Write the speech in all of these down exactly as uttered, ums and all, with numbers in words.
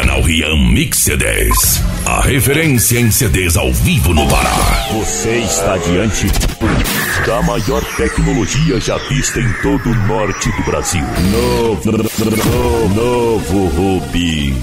Canal Ryan Mix C D S, a referência em C Ds ao vivo no Pará. Você está diante da maior tecnologia já vista em todo o norte do Brasil. Novo, novo, novo Rubi.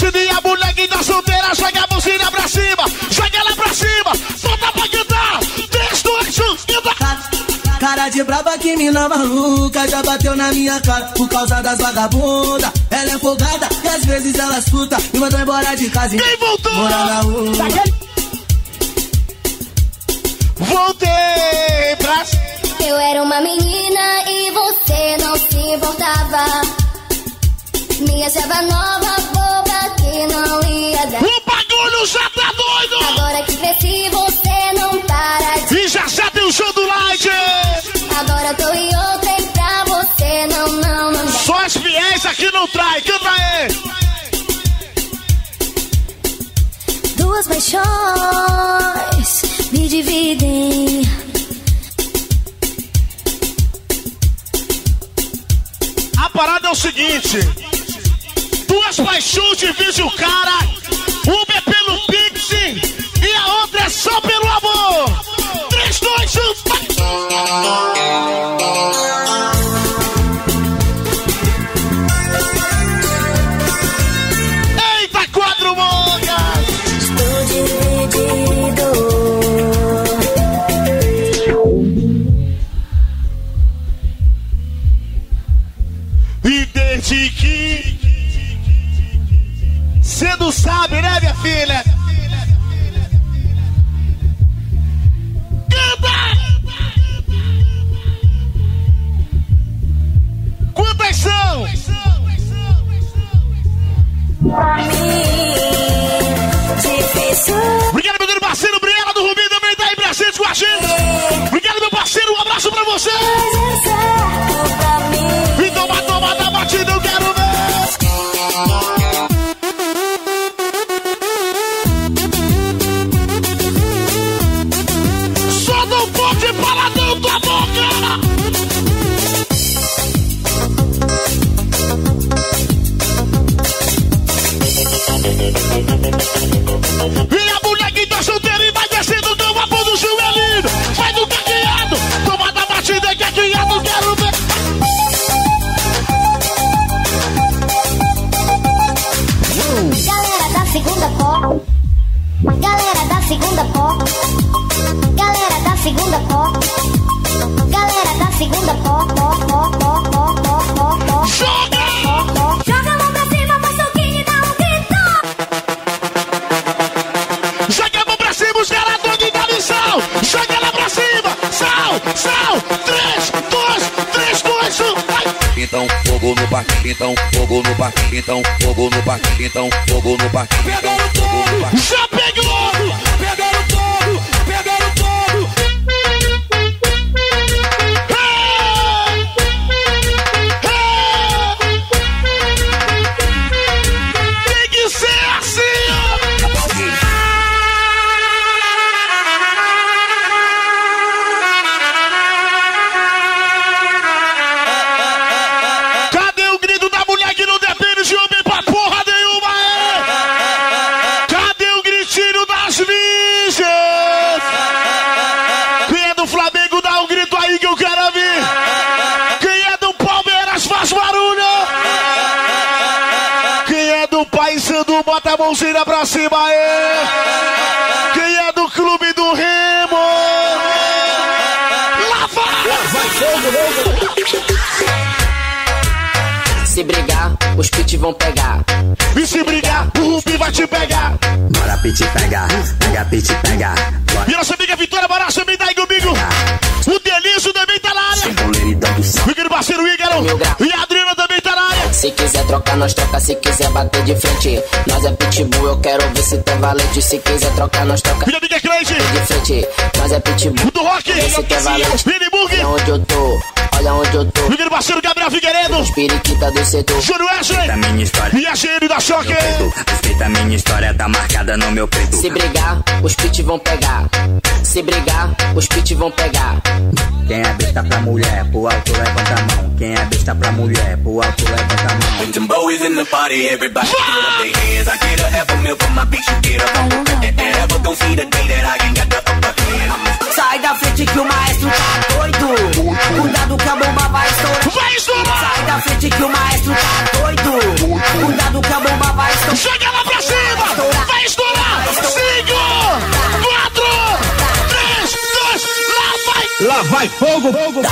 batidinha, a bonequinha solteira, joga a mãozinha pra cima, joga ela pra cima, solta pra cantar, três, dois, um, e dá. Cara de brava que mina maluca, já bateu na minha cara por causa das vagabundas. Ela é folgada e às vezes ela escuta e mandou embora de casa. Quem voltou? Mora na rua. Voltei pra cima. Eu era uma menina e você não se importava. Me achava nova, boba, que não ia dar. O bagulho já tá doido! Agora que cresci, você não para de... E já já tem o show do Light! Agora tô em outra e pra você não, não, não dá. Só as fiéis aqui não trai, canta aí! Duas paixões me dividem. A parada é o seguinte, duas paixões dividem o cara, uma é pelo Pix e a outra é só pelo amor. Três, dois, um, vai! Eita, quatro mongas! Estou dividido. E desde que cê não sabe, né, minha filha? Canta! Quantas são? Pra mim, difícil. Obrigado, meu querido parceiro Briela do Rubinho, também tá aí presente com a gente. Obrigado, meu parceiro, um abraço pra você. Eu quero ver. Só não pode falar não tua boca. E a mulher que tá solteira e vai descendo, deu uma pão no joelho. Vai do caqueado, toma da batida, caqueado, quero ver. Segunda pó, galera da segunda pó, galera da segunda pó, galera da segunda pó, pó, pó, pó, pó, pó, pó, pó. Joga! Joga a mão pra cima, maçoquinha e dá um grito. Joga a mão pra cima, os caras todos e dá lição. Joga ela pra cima, sal, sal, três, dois, três, dois, um, vai! Então fogo no parque, então fogo no parque, então fogo no parque, então fogo no parque. Pegaram todo, já pegou, pegaram todo, pegaram todo. Hey! Hey! Tem que ser assim. Bota a mãozinha pra cima aí. Quem é do clube do Remo? Lava! Lava! Se brigar, os pit vão pegar. E se brigar, o Rubi vai te pegar. Bora pit pegar, pega pit pegar. E nossa amiga Vitória Baracha também tá aí comigo. O Delício também tá na área. Meu querido parceiro Ígaro e a Adriana também tá na área. Se quiser trocar, nós troca. Se quiser bater de frente, nós é pitbull. Eu quero ver se tem valente. Se quiser trocar, nós troca. Minha amiga é crente. De frente, nós é pitbull. O do rock. Se tem valente. Olha onde eu tô. Olha onde eu tô. Meu parceiro Gabriel Figueiredo. Espiriquita do setor. Júlio Wesley. E a Gênio da Choque. Respeita a minha história. Tá marcada no meu peito. Se brigar, os pit vão pegar. Se brigar, os pit vão pegar. Quem é besta pra mulher, pro alto levanta a mão. Quem é besta pra mulher, pro alto levanta a mão. When Timbo is in the party, everybody get up their hands. I get a half a mil for my bitch, you get up. I ever gon' see the day that I ain't got the upper hand. Sai da frente que o maestro tá doido. Cuidado que a bomba vai estourar. Sai da frente que o maestro tá doido. Cuidado que a bomba vai estourar. lá vai fogo, fogo.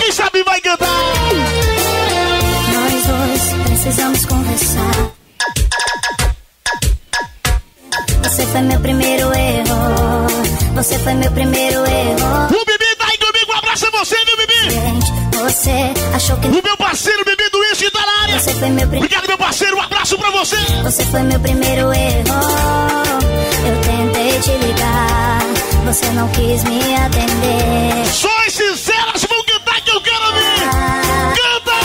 Quem sabe vai cantar. Nós dois precisamos conversar. Você foi meu primeiro erro. Você foi meu primeiro erro. O Bibi tá aí comigo, abraça você, viu, Bibi? Você achou que... O meu parceiro, Bibi do Ischi, tá na área. Você foi meu prim... Obrigado, meu parceiro, um abraço pra você. Você foi meu primeiro erro. Eu tentei te ligar, você não quis me atender. Sois sinceras, vão cantar que eu quero ouvir. Ah, canta! Ah,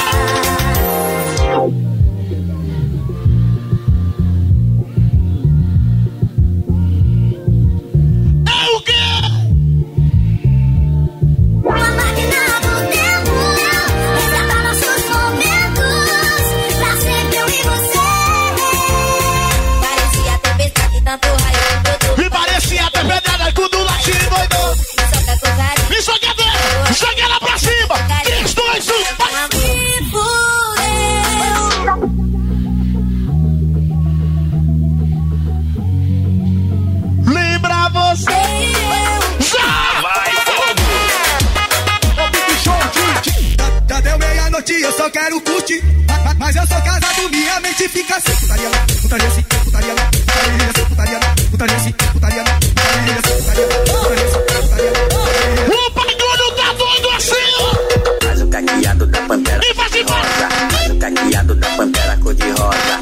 eu só quero curtir, mas eu sou casado, minha mente fica assim. Putaria lá, putaria assim, putaria lá, putaria lá, putaria assim, putaria lá, putaria assim, putaria lá, putaria assim, putaria lá. O bagulho tá doido assim, ó. Faz o caqueado da pantera cor de rosa. Faz o caqueado da pantera cor de rosa.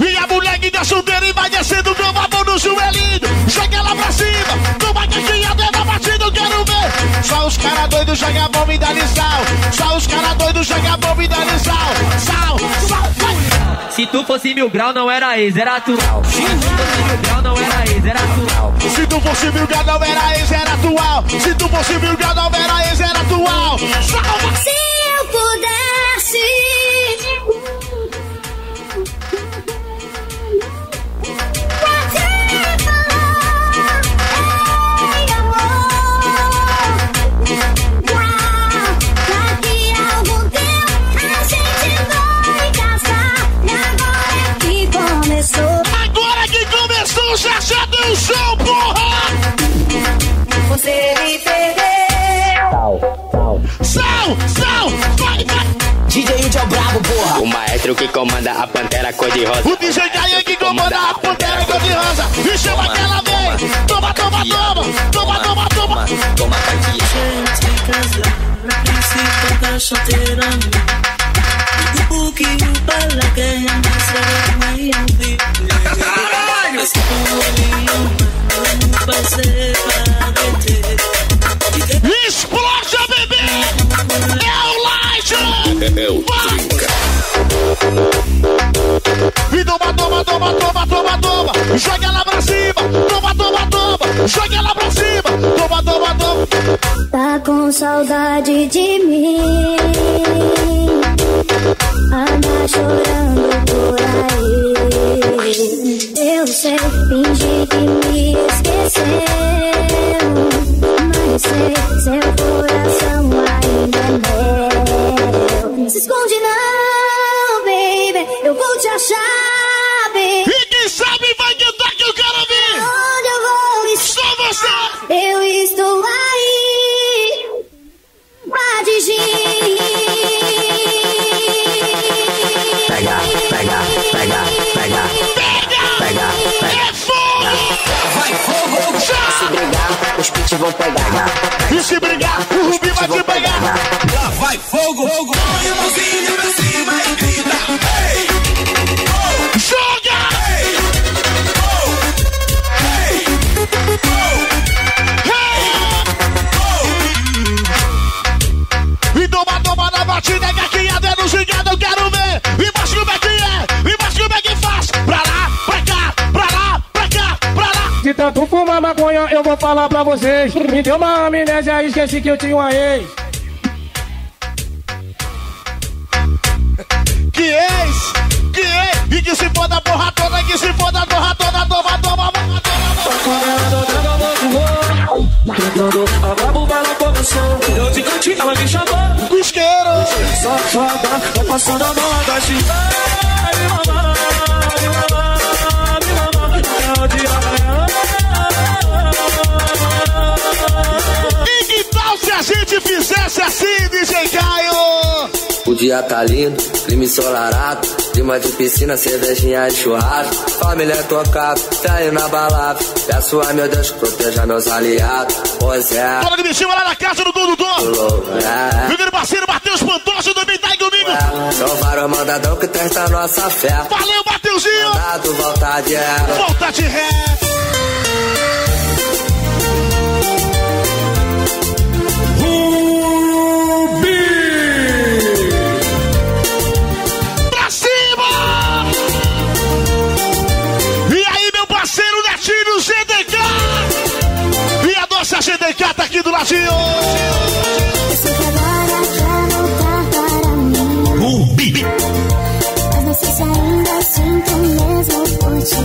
E a moleque da solteira vai descendo, meu babão no joelhinho. Joga ela pra cima, toma caqueado, é da batida, eu quero ver. Só os cara doidos jogam bomba e dá-lhe sal. Só os cara doidos jogam bomba e dá-lhe sal. Sal, sal, vai! Se tu fosse mil grau não era ex, era tu. Se tu fosse mil grau não era ex, era tu. Se tu fosse mil grau não era ex, era atual. Se tu fosse mil grau não era ex, era atual. Salva! Se eu pudesse... Já já deu show, porra! Você me perdeu. Sal, sal, sal, sal, vai, vai! D J Jojo Bravo, porra! O maestro que comanda a pantera cor-de-rosa. O D J Gaia que comanda a pantera cor-de-rosa. E chama que ela vem! Toma, toma, toma! Toma, toma, toma! Toma, aqui! Gente, casa, na princípio da solteira. Um pouquinho para quem não será mais um. Mas que eu não passei para meter. Explode a bebê! É o Light! É o trinca. E toma, toma, toma, toma, toma, toma. Joga ela pra cima. Toma, toma, toma. Joga ela pra cima. Toma, toma, toma. Tá com saudade de mim. Anda chorando por aí. Eu sei fingir que me esqueceu, mas sei seu coração ainda é meu. Se esconde não, baby, eu vou te achar, baby. E quem sabe vai cantar que eu quero ouvir. Onde eu vou estar? Só você. Eu estou aí pra dirigir. Pega, pega, pega, pega. Pega, pega, é fogo! Vai fogo! Se brigar, os pits vão pegar. E se brigar, o Rubi vai te pegar. Lá vai fogo! Põe o mãozinho pra cima e grita. Ei! Oh! Joga! Ei! Oh! Ei! Oh! Ei! Oh! E toma, toma na batida, gaqueada é no gigado, eu quero ver! E mostra como é que é! E mostra como é que faz! Pra lá! De tanto fumar maconha, eu vou falar pra vocês. Me deu uma amnésia, esqueci que eu tinha uma ex. Que ex? Que ex? E que se foda a porra toda, que se foda a porra toda. Toma, toma, toma, toma, toma. Eu te curti, ela me chamou. Cusqueiro. Só, só. tô passando a Nordeste. Ai, me mamar, me mamar, me mamar, até o dia amanhã. E que tal se a gente fizesse assim, D J Kaio? O dia tá lindo, clima ensolarado, clima de piscina, cervejinha de churrasco. Família tocada, tá na balada. Peço a meu Deus que proteja meus aliados. Pois é. Fala de bichinho lá na casa do Dudu. É. Primeiro parceiro, Matheus Pantoso, também tá aí comigo. É. São varão mandadão que testa a nossa fé. Valeu, Mateuzinho. Mandado, volta de ré. Volta de ré. Essa G D K tá aqui do ladinho. O Bibi. Mas não sei se ainda sinto mesmo por ti.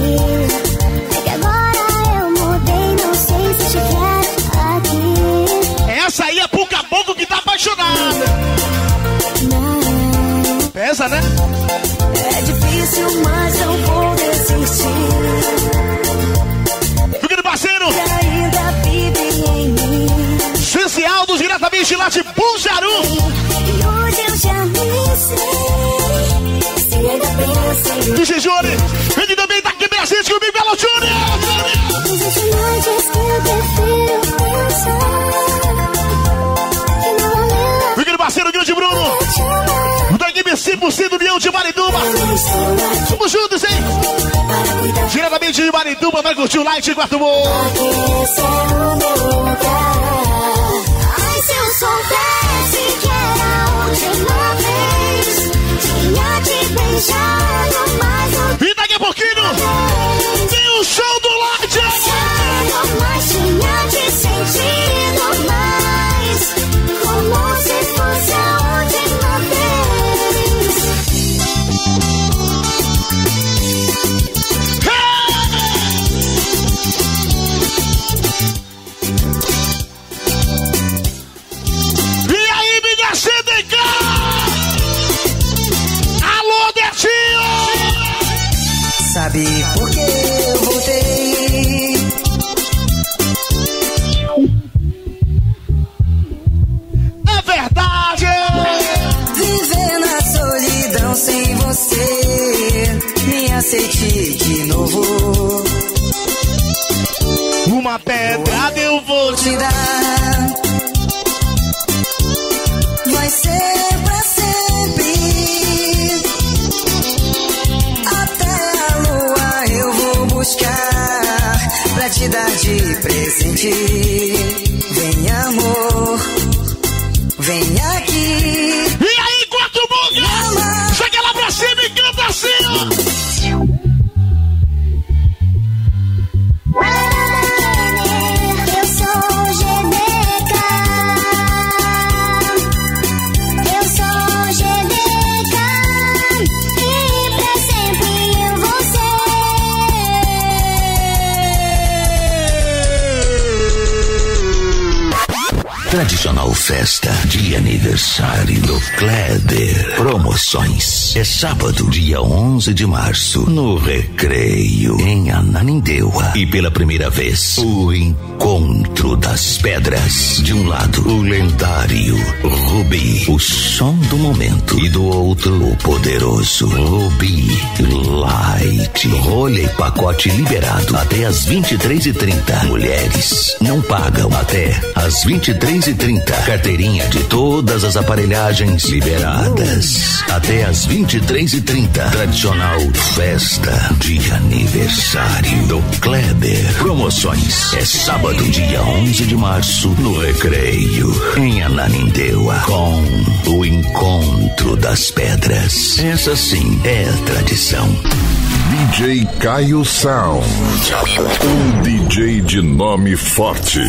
É que agora eu mudei, não sei se te quero aqui. Essa aí é pouco a pouco que tá apaixonada. Não. Pesa, né? É difícil, mas eu vou desistir. Fica de parceiro. Esse Aldo diretamente lá de Bujaru. E hoje eu já me sei. D J Júnior, ele também tá aqui presente comigo, Belo Júnior. Existe noites que eu prefiro pensar. Fica no parceiro grande Bruno. Da equipe cem por cento do Leão de Mariduba. Vamos juntos, hein? Diretamente de Mariduba, vai curtir o Light e Quarto Humor. Esse é o meu lugar. Soubesse que era a última vez, tinha te beijado, mas não. E daqui a pouquinho tem o show do Light. Mas tinha te sentido mais, como se fosse a última vez. Hey! C D K! Alô, Betinho! Sabe por que eu voltei? É verdade! Viver na solidão sem você, me aceitei de novo. Uma pedrada eu vou te dar. Vai ser pra sempre. Até a lua eu vou buscar pra te dar de presente. Vem amor, vem aqui. E aí, quatro bocas! Chega lá pra cima e canta assim, ó! Tradicional festa de aniversário do Kleber. Promoções. É sábado, dia onze de março, no Recreio, em Ananindeua. E pela primeira vez, o Encontro das Pedras. De um lado, o lendário Rubi, o som do momento. E do outro, o poderoso Rubi Light. Rolê e pacote liberado até as vinte e três e trinta. Mulheres não pagam até as vinte e três e trinta. vinte e trinta, carteirinha de todas as aparelhagens liberadas até as vinte e três e trinta. Tradicional festa de aniversário do Kleber. Promoções é sábado, dia onze de março, no Recreio, em Ananindeua, com o Encontro das Pedras. Essa sim é tradição. D J Kaio Sound, um D J de nome forte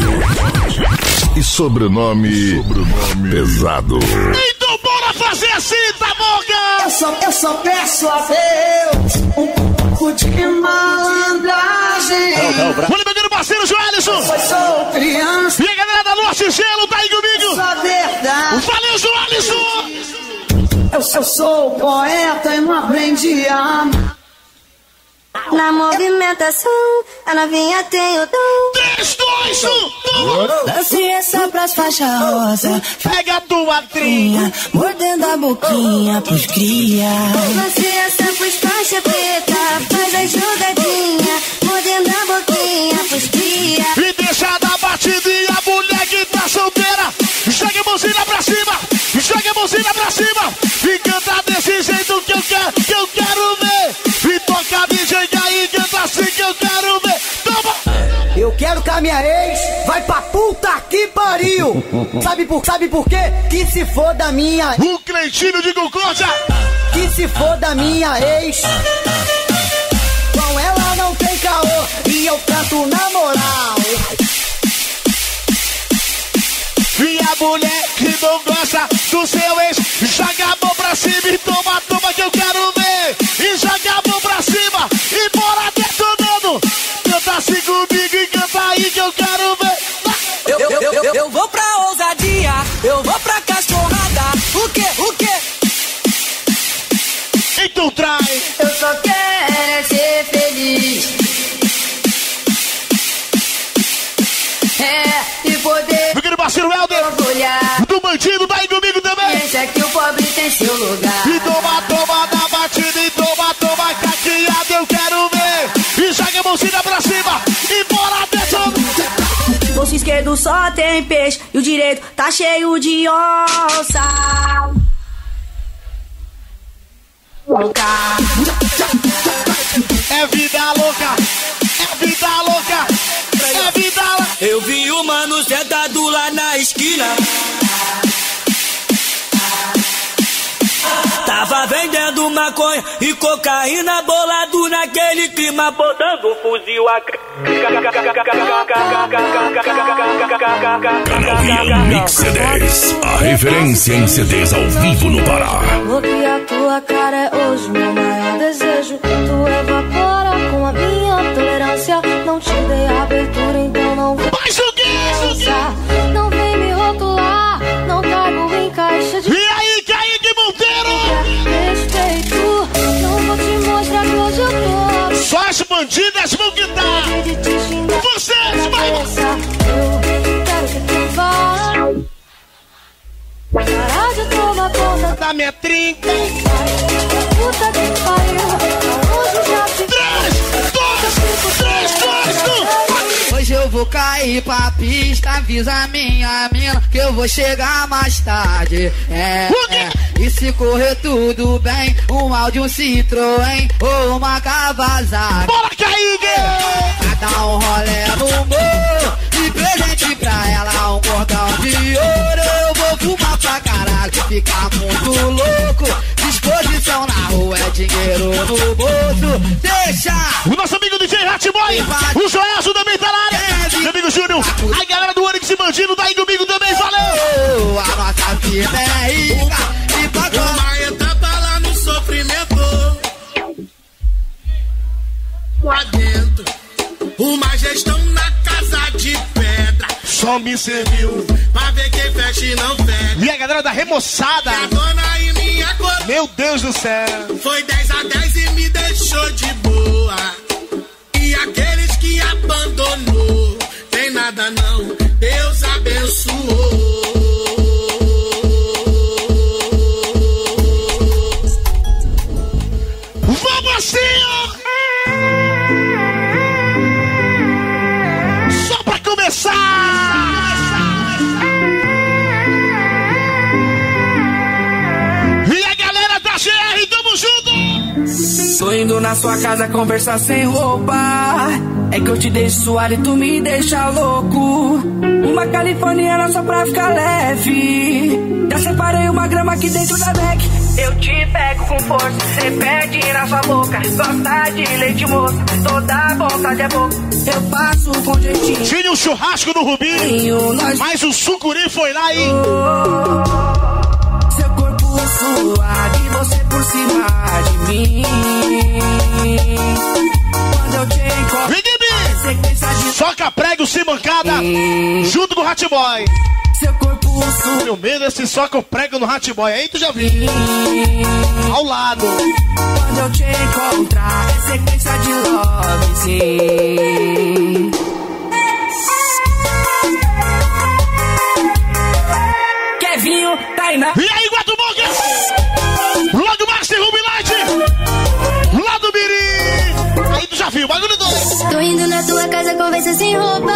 e sobrenome, sobrenome pesado. Então bora fazer assim, tá bom? Eu só, eu só peço a Deus um pouco de malandragem. Olha, meu querido parceiro João Alisson. E a galera da Norte Gelo tá aí comigo. Valeu, João Alisson. eu sou, sou poeta e não aprendi a amar. Na movimentação, a novinha tem o dom. três, dois, um, dance é só pras faixa rosa. Pega a tua trinha, mordendo a boquinha pros cria. Dance é só pras faixa preta, faz a jogadinha, mordendo a boquinha pros cria. E deixa da batidinha, mulher que tá solteira. Joga a mãozinha pra cima, joga a mãozinha pra cima. E canta desse jeito que eu quero, que eu quero ver. E toca D J Gaia, canta assim que eu quero ver. Toma! Eu quero que a minha ex vai pra puta que pariu. Sabe por, sabe por quê? Que se for da minha... O Cleitinho de Concórdia. Que se for da minha ex, com ela não tem caô e eu canto na moral. E a mulher que não gosta do seu ex, joga a mão pra cima e toma, toma que eu quero ver. E joga a mão pra cima e bora detonando. Canta assim comigo e canta aí que eu quero ver. Eu, eu, eu, eu, eu vou pra ousadia, eu vou pra cachorrada. O que, o que? Então trai. Eu só quero ser feliz. É, e poder... Parceiro Helder, do bandido, tá aí comigo também. Deixa que o pobre tem seu lugar. E toma, toma na batida, e toma, toma caqueada, eu quero ver. E joga a mãozinha pra cima, e bora dentro. O bolso esquerdo só tem peixe, e o direito tá cheio de onça. Louca. É vida louca, é vida louca, é vida louca. Eu vi o mano sentado lá na esquina. Tava vendendo maconha e cocaína, bolado naquele clima, botando um fuzil a... Canal Mix C D S, a referência em C Ds ao vivo no Pará. Vou que a tua cara é hoje meu maior desejo. Tu evapora com a minha tolerância. Não te dei abertura, então não vou. Mas o que é isso aqui? Não vem me rotular, não trago em caixa de... E aí, Kaique Monteiro? Respeito, não vou te mostrar que hoje eu tô. Só as bandidas vão gritar. Vocês vai... Eu quero que tu vá parar de tomar conta da minha trinca. Puta que pariu, hoje já se... três, dois, três, dois, um. Hoje eu vou cair pra pista, avisa minha mina que eu vou chegar mais tarde. É, é. E se correr tudo bem, um áudio, um Citroën ou uma Kawasaki. Bora cair, gay! Cada um rolê no morro e presente pra ela um cordão de ouro. Eu vou fumar pra caralho, ficar muito louco. Disposição na rua é dinheiro no bolso. Deixa! O nosso amigo D J Ratboy, o Joelso também tá na área. Meu amigo Júnior, a galera do Onix e Bandido tá aí comigo também, valeu! A nossa vida é rica e bacana. Uma etapa lá no sofrimento. Lá dentro, uma gestão na casa de pedra. Só me serviu pra ver quem fecha e não fecha. E a galera da remoçada. E a dona e minha cor. Meu Deus do céu. Foi dez a dez e me deixou de boa. E aqueles que abandonou, tem nada não, Deus abençoou. Vamos sim, ó. Só pra começar. Tô indo na sua casa conversar sem roupa. É que eu te deixo suado e tu me deixa louco. Uma californiana só pra ficar leve. Já separei uma grama aqui dentro da Mac. Eu te pego com força, cê perde na sua boca. Gosta de leite moço, toda vontade é boca. Eu passo com jeitinho. Tinha um churrasco no Rubinho, nós... mas o sucuri foi lá e... Oh, e você por cima de mim. Quando eu te encontro, sequência de... Soca prego, se mancada, hum. Junto com o Ratboy. seu corpo sujo. Meu medo é esse só que eu prego no Ratboy, aí tu já viu. Ao lado. Quando eu te encontrar, é sequência de love, sim. Kevinho, Tainá. E aí, Guatubonga? Lá do Master Rubi Light. Lá do Mirim. Aí tu já viu, bagulho dois. Tô indo na tua casa, conversa sem roupa.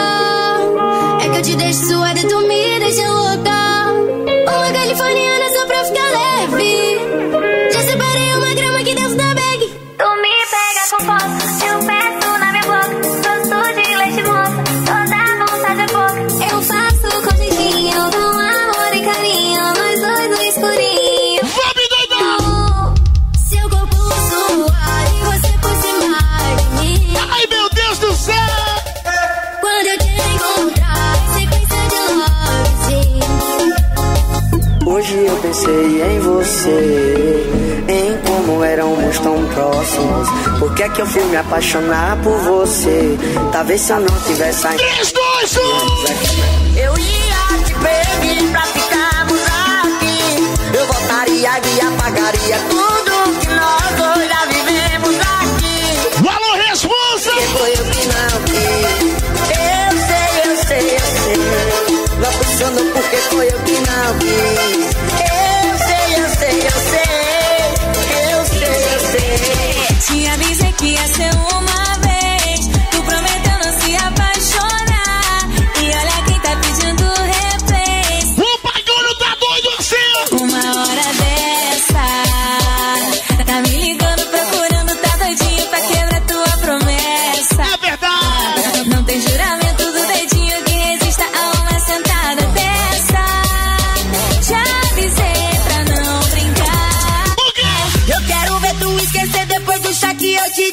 É que eu te deixo suada e tu me deixa louca. Uma californiana só pra ficar leve. Já separei uma grama que Deus dá bag. Tu me pega com foto, eu peço na minha boca. Gosto de leite moça, toda vontade é pouca. Eu faço com jeitinho, com amor e carinho. Nós dois no escurinho. Vamos doidão! Seu corpo suar e você por cima de mim. Ai meu Deus do céu! Quando eu te encontrar. Hoje eu pensei em você, em como éramos tão próximos. Por que é que eu fui me apaixonar por você? Talvez se eu não tivesse ainda. Eu ia te pedir pra ficarmos aqui. Eu voltaria e apagaria tudo que nós dois já vivemos aqui. Valor responsa! Porque foi eu que não quis. Eu sei, eu sei, eu sei. Não funcionou porque foi eu que não quis. Eu sei, eu sei, eu sei. Eu sei, eu sei. Te avisei que ia ser uma vez. Tu prometeu não se apaixonar. E olha quem tá pedindo replay. O bagulho tá doido assim. Uma hora dessa tá me ligando, procurando, tá doidinho pra quebrar tua promessa. É verdade. Não tem juramento. Que eu te dei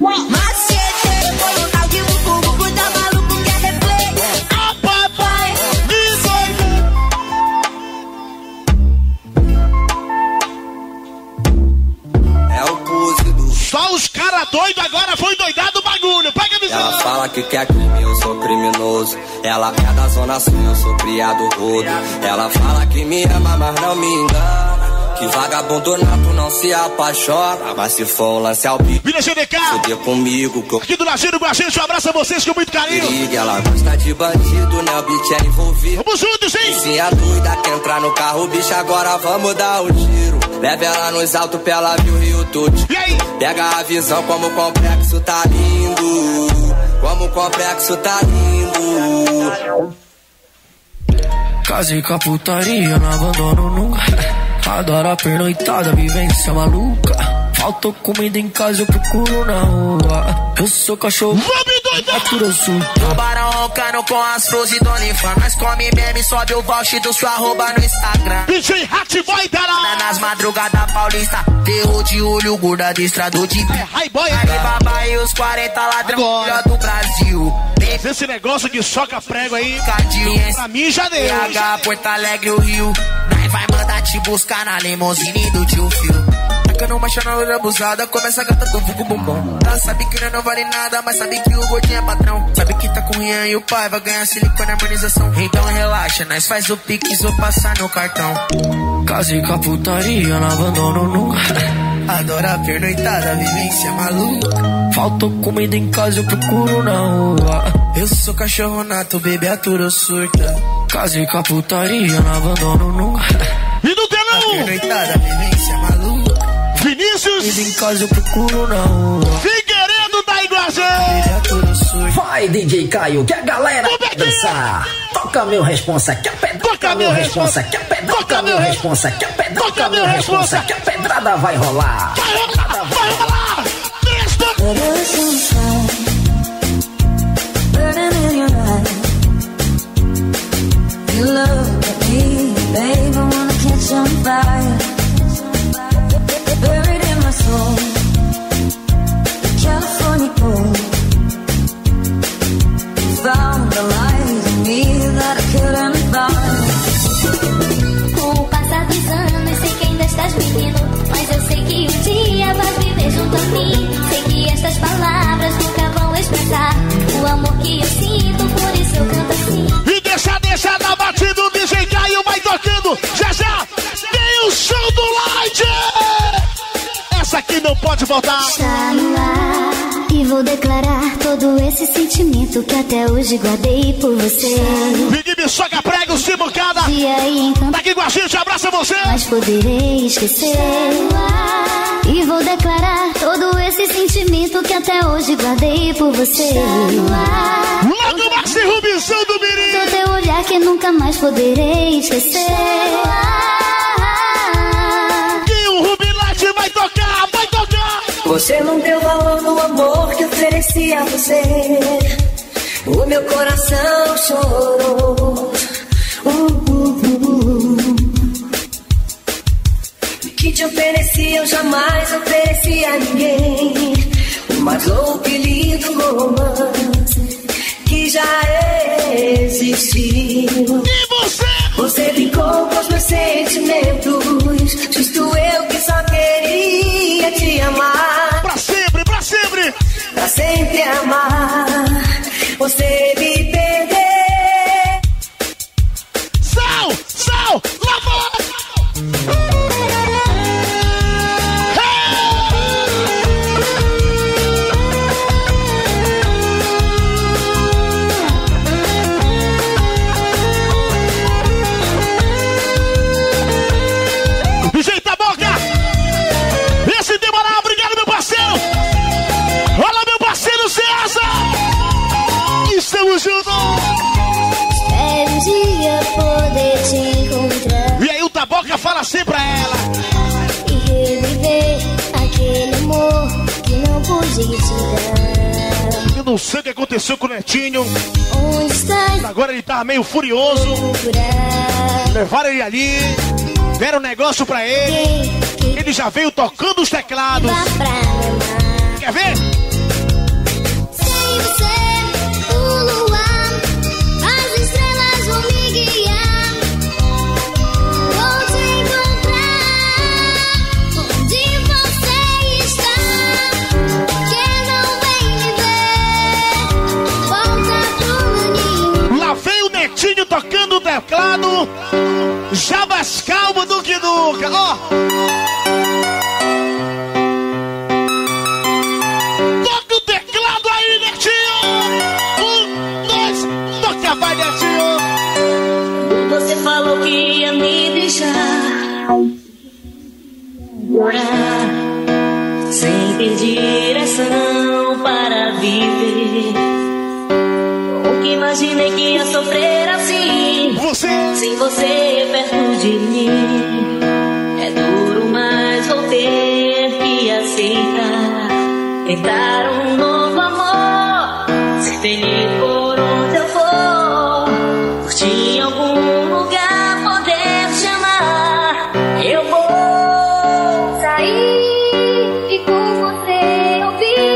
macete, foi o tal de um cubo da maluco que é replay. Ah, papai, dizem. É o pose do. Só os cara doido agora foi doidado o bagulho. Pega a visão. Ela fala que quer crime, eu sou criminoso. Ela é da zona sul, eu sou criado rodo. Ela fala que me ama, mas não me engana. Que vagabundo nato não se apaixona, mas se for um lance ao bico, vira G D K, fuder comigo. Que eu... Aqui do Nascido com a gente, eu abraço a vocês com muito carinho. Liga, ela gosta de bandido, né? O bicho é envolvido. Vamos juntos, hein? Vizinha doida, quer entrar no carro, bicho, agora vamos dar o tiro. Leva ela nos altos pra ela ver o Rio Tuti. E aí? Pega a visão como o complexo tá lindo. Como o complexo tá lindo. Casei com a putaria, não abandono nunca. Adoro a pernoitada, vivência maluca. Faltou comida em casa, eu procuro na rua. Eu sou cachorro, Poderoso. No barão roncando com as flores e Dona Infã. Nós come, bebe, sobe o voucher do sua arroba no Instagram. D J Ratboy tá lá. Nas madrugadas paulista, terror de olho, gorda de estrado de pé. Aí, boy. Aí, babá, e os quarenta ladrão melhor do Brasil. Esse negócio que soca prego aí, Cadinho, pra mim já deu. H, Porto Alegre, o Rio. Vai mandar te buscar na limousine do tio Fio. Tacando uma chanelura abusada, começa a gata do vulgo bombom. Ela sabe que não vale nada, mas sabe que o gordinho é patrão. Sabe que tá com o Ian e o pai, vai ganhar silicone e harmonização. Então relaxa, nós faz o piques ou passar no cartão. Casei com a putaria, não abandono nunca. Adoro a pernoitada, vivência maluca. Faltou comida em casa, eu procuro na rua. Eu sou cachorro nato, bebê, aturo surta. Casei com a putaria, não abandono nunca. E do Telão! Vinícius! Vive em casa, eu procuro na rua. Figueiredo da Iguaçã! Vai, D J Kaio, que a galera vai dançar! Toca meu responsa, que a pedrada! Toca meu responsa, que a pedrada! Toca meu responsa, que a pedrada! Toca meu responsa, que a pedrada vai rolar! Vai rolar! Vai rolar! You look at me, babe, I wanna catch on fire. Buried in my soul, the California cold. You found the light in me that I couldn't find. Com o passar dos anos, sei que ainda estás menino, mas eu sei que um dia vais viver junto a mim. Sei que estas palavras nunca vão expressar o amor que eu sinto, por isso eu canto assim. E deixa vou declarar todo esse sentimento que até hoje guardei por você. Menino, soca, prega o cibucada. Tá aqui com a gente, abraça você. Mas poderei esquecer. E vou declarar todo esse sentimento que até hoje guardei por você. Logo, Maxi, Rubensão do Mirim. Sou teu olhar que nunca mais poderei esquecer. E o Rubi Light vai tocar, vai tocar. Você não deu valor no amor que ofereci a você. O meu coração chorou. Uh, uh, uh. O que te ofereci eu jamais ofereci a ninguém. O mais louco e lindo romance que já existiu. E você? Você brincou com os meus sentimentos. Justo eu que só queria te amar. Pra sempre, pra sempre. Pra sempre amar. Você me perder. Sal, sal, lavou. Espero um dia poder te encontrar. E aí o Taboca fala assim pra ela. E reviver aquele amor que não pude te dar. Eu não sei o que aconteceu com o Netinho. Onde estás? Agora ele tá meio furioso. Levaram ele ali, deram um negócio pra ele. Que, que, ele já veio tocando os teclados. Quer ver? Tocando o teclado, já mais calmo do que nunca, ó. Oh. Toca o teclado aí, Netinho! Um, dois, toca, vai, Netinho! Você falou que ia me deixar morar sem ter direção para viver. Imaginei que ia sofrer assim, você. Sem você perto de mim. É duro, mas vou ter que aceitar. Tentar um novo amor. Ser feliz por onde eu for. Curtir em algum lugar, poder chamar. Eu vou sair e com você ouvir.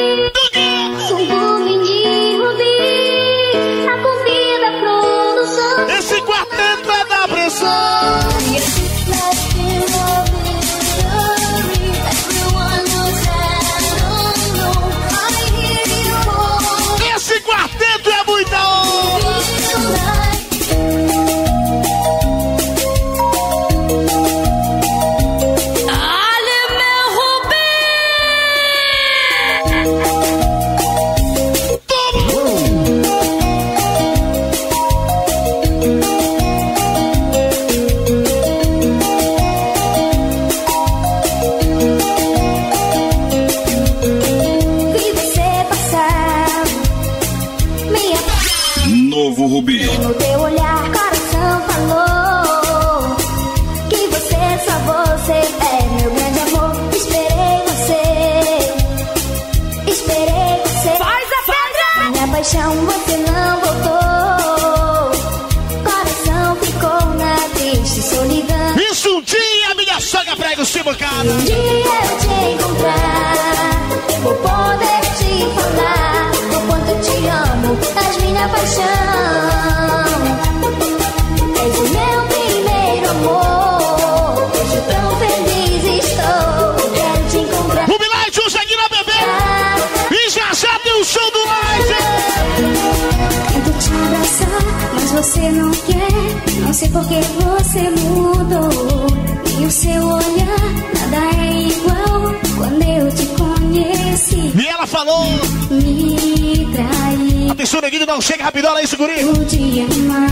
Seu olhar, nada é igual quando eu te conheço. conheci. E ela falou: me traí. Atenção, neguinho, não chega rapidola aí, segurinho. Eu podia amar,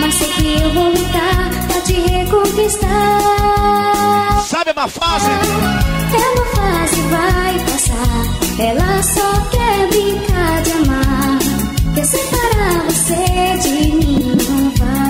mas sei que eu vou lutar pra te reconquistar. Sabe uma fase? É uma fase, vai passar. Ela só quer brincar de amar. Quer separar você de mim, não vai.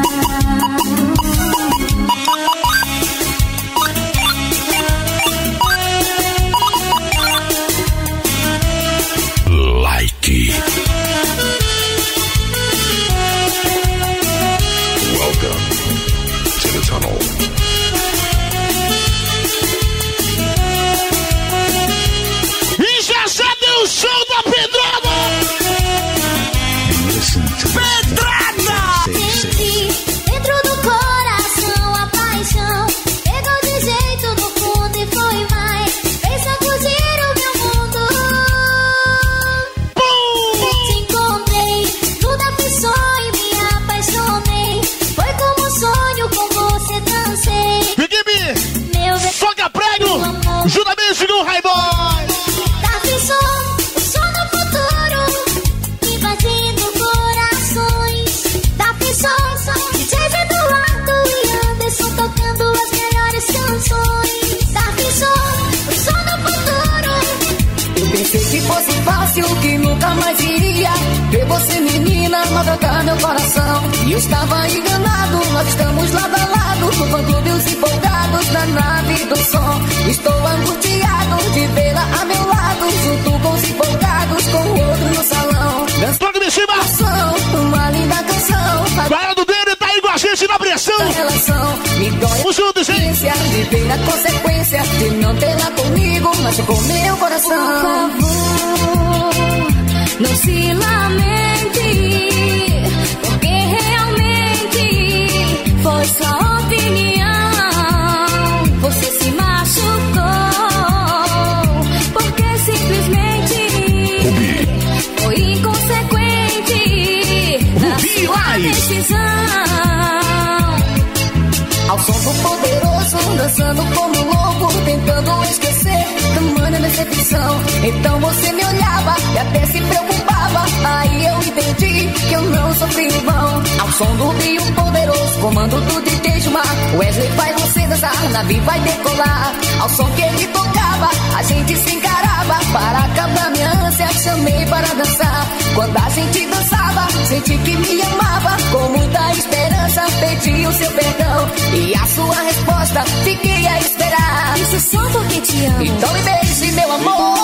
Viver a consequência de não tê-la comigo, machucou meu coração. Por favor, não se lamente, porque realmente foi sua opinião. Você se machucou, porque simplesmente Rubi. Foi inconsequente na sua decisão. Ao som do poderoso, dançando como louco, tentando esquecer tamanha decepção. Então você me olhava e até se preocupava. Aí eu entendi que eu não sofri em vão. Ao som do brilho poderoso, comando do D J Jumar, Wesley vai você dançar, navio vai decolar. Ao som que ele tocava, a gente se encarava. Para acabar minha ânsia, chamei para dançar. Quando a gente dançava, senti que me amava. Com muita esperança, pedi o seu perdão. E a sua resposta, fiquei a esperar. Isso só porque te amo. Então me beije, meu amor.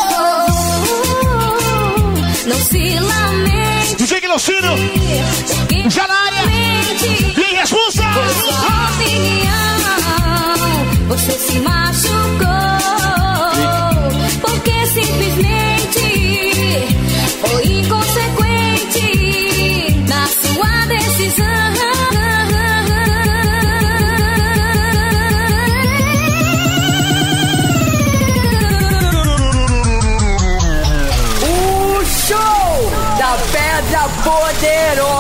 Não se lamente. Diz que não se lamente. Já na área. E responsa. Opinião, você se machucou. Porque simplesmente foi inconsequente na sua decisão. Poderoso!